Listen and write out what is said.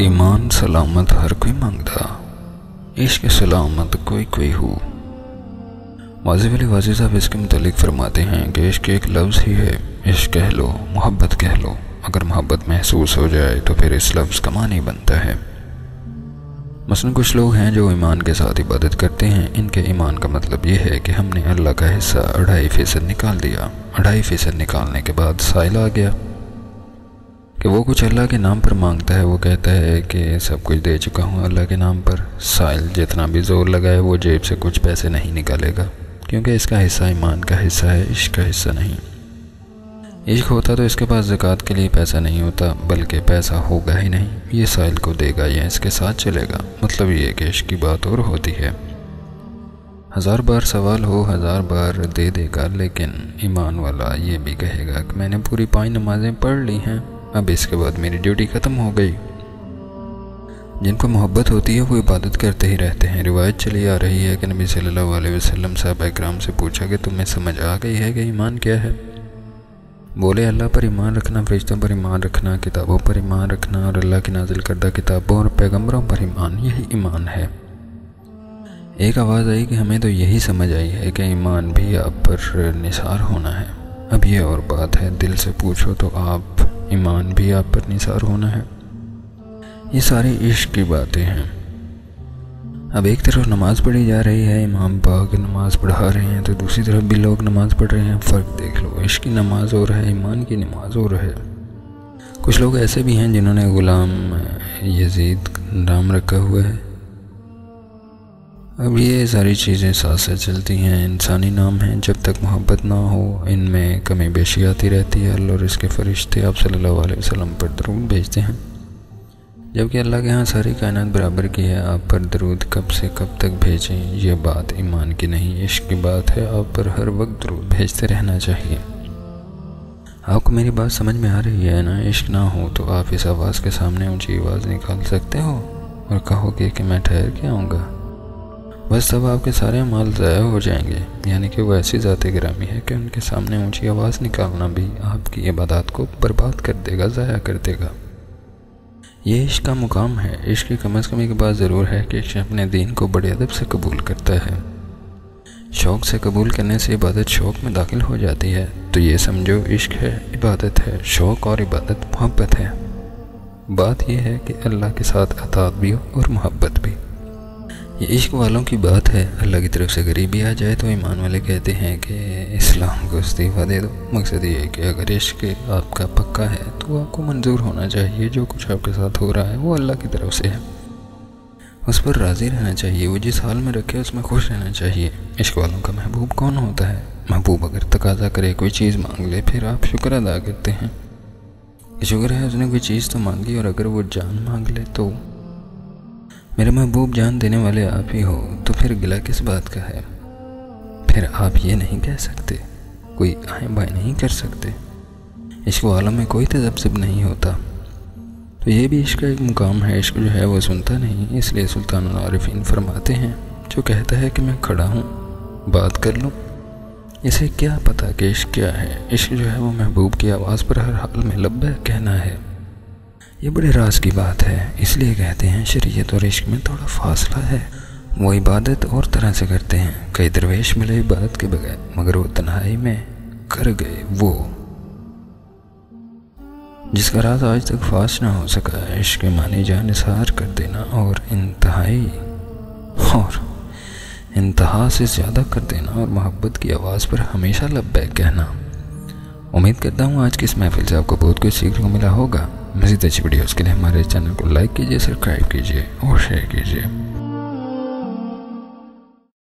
ईमान सलामत हर कोई मंगदा, इश्क सलामत कोई कोई हो। वाजिब अली वाजी साहब इसके मुतालिक फरमाते हैं कि इश्क एक लफ्ज़ ही है, इश्क कह लो, मोहब्बत कह लो। अगर मोहब्बत महसूस हो जाए तो फिर इस लफ्ज़ का मानी बनता है। मसलन कुछ लोग हैं जो ईमान के साथ इबादत करते हैं, इनके ईमान का मतलब ये है कि हमने अल्लाह का हिस्सा 2.5% निकाल दिया। 2.5% निकालने के बाद साइल आ गया कि वो कुछ अल्लाह के नाम पर मांगता है, वो कहता है कि सब कुछ दे चुका हूँ अल्लाह के नाम पर। साइल जितना भी जोर लगाए वो जेब से कुछ पैसे नहीं निकालेगा, क्योंकि इसका हिस्सा ईमान का हिस्सा है, इश्क का हिस्सा नहीं। इश्क होता तो इसके पास ज़कात के लिए पैसा नहीं होता, बल्कि पैसा होगा ही नहीं, ये साइल को देगा या इसके साथ चलेगा। मतलब ये कि इश्क की बात और होती है, 1000 बार सवाल हो, 1000 बार दे देगा, लेकिन ईमान वाला ये भी कहेगा कि मैंने पूरी 5 नमाज़ें पढ़ ली हैं, अब इसके बाद मेरी ड्यूटी ख़त्म हो गई। जिनको मोहब्बत होती है वो इबादत करते ही रहते हैं। रिवायत चली आ रही है कि नबी सल्लल्लाहु अलैहि वसल्लम सहाबा इकराम से पूछा कि तुम्हें समझ आ गई है कि ईमान क्या है? बोले अल्लाह पर ईमान रखना, फरिश्तों पर ईमान रखना, किताबों पर ईमान रखना और अल्लाह की नाजिल करदा किताबों और पैगंबरों पर ईमान, यही ईमान है। एक आवाज़ आई कि हमें तो यही समझ आई है कि ईमान भी आप पर निसार होना है। अब ये और बात है, दिल से पूछो तो आप ईमान भी आप पर निसार होना है। ये सारी इश्क की बातें हैं। अब एक तरफ नमाज़ पढ़ी जा रही है, इमाम पाक नमाज़ पढ़ा रहे हैं, तो दूसरी तरफ भी लोग नमाज़ पढ़ रहे हैं। फ़र्क देख लो, इश्क की नमाज़ और है, ईमान की नमाज़ और है। कुछ लोग ऐसे भी हैं जिन्होंने ग़ुलाम यजीद नाम रखा हुआ है। अब ये सारी चीज़ें साथ से चलती हैं, इंसानी नाम हैं। जब तक मोहब्बत ना हो इनमें कमी बेशी आती रहती है। अल्लाह और इसके फरिश्ते आप सल्लल्लाहु अलैहि वसल्लम पर दरूद भेजते हैं, जबकि अल्लाह के यहाँ सारी कायनात बराबर की है। आप पर दरूद कब से कब तक भेजें, यह बात ईमान की नहीं, इश्क की बात है। आप पर हर वक्त दरूद भेजते रहना चाहिए। आपको मेरी बात समझ में आ रही है ना? इश्क ना हो तो आप इस आवाज़ के सामने ऊंची आवाज़ निकाल सकते हो और कहोगे कि मैं ठहर के आऊँगा, बस तब आपके सारे माल ज़ाया हो जाएंगे। यानी कि वो ऐसी ज़ाते गिरामी है कि उनके सामने ऊँची आवाज़ निकालना भी आपकी इबादत को बर्बाद कर देगा, ज़ाया कर देगा। ये इश्क का मुकाम है। इश्क की कम अज़ कम एक बात ज़रूर है कि इश्क अपने दीन को बड़े अदब से कबूल करता है। शौक़ से कबूल करने से इबादत शौक़ में दाखिल हो जाती है। तो ये समझो इश्क है, इबादत है, शौक़ और इबादत मोहब्बत है। बात यह है कि अल्लाह के साथ अतात भी हो और मोहब्बत भी। ये इश्क वालों की बात है। अल्लाह की तरफ से गरीबी आ जाए तो ईमान वाले कहते हैं कि इस्लाम को इस्तीफ़ा दे दो। मकसद ये है कि अगर इश्क आपका पक्का है तो आपको मंजूर होना चाहिए जो कुछ आपके साथ हो रहा है वो अल्लाह की तरफ से है, उस पर राज़ी रहना चाहिए, वो जिस हाल में रखे उसमें खुश रहना चाहिए। इश्क वालों का महबूब कौन होता है? महबूब अगर तकाजा करे, कोई चीज़ मांग ले, फिर आप शुक्र अदा करते हैं कि शुक्र है उसने कोई चीज़ तो मांगी, और अगर वो जान मांग ले तो मेरे महबूब जान देने वाले आप ही हो, तो फिर गिला किस बात का है? फिर आप ये नहीं कह सकते, कोई आए बाएँ नहीं कर सकते। इश्क वालों में कोई तज़ब्ज़ुब नहीं होता। तो ये भी इश्क का एक मुकाम है। इश्क जो है वो सुनता नहीं, इसलिए सुल्तानुल आरिफीन फरमाते हैं जो कहता है कि मैं खड़ा हूँ, बात कर लूँ, इसे क्या पता कि इश्क क्या है। इश्क जो है वो महबूब की आवाज़ पर हर हाल में लब्बैक कहना है। ये बड़े राज की बात है। इसलिए कहते हैं शरीयत और इश्क में थोड़ा फासला है। वो इबादत और तरह से करते हैं। कई दरवेश मिले इबादत के बगैर, मगर वो तन्हाई में कर गए वो जिसका राज आज तक फाश ना हो सका। इश्क के मानी जान निसार कर देना और इंतहा से ज़्यादा कर देना और मोहब्बत की आवाज़ पर हमेशा लब्बैक कहना। उम्मीद करता हूँ आज की इस महफिल से आपको बहुत कुछ सीखने को मिला होगा। मज़ीद अच्छी वीडियोज़ के लिए हमारे चैनल को लाइक कीजिए, सब्सक्राइब कीजिए और शेयर कीजिए।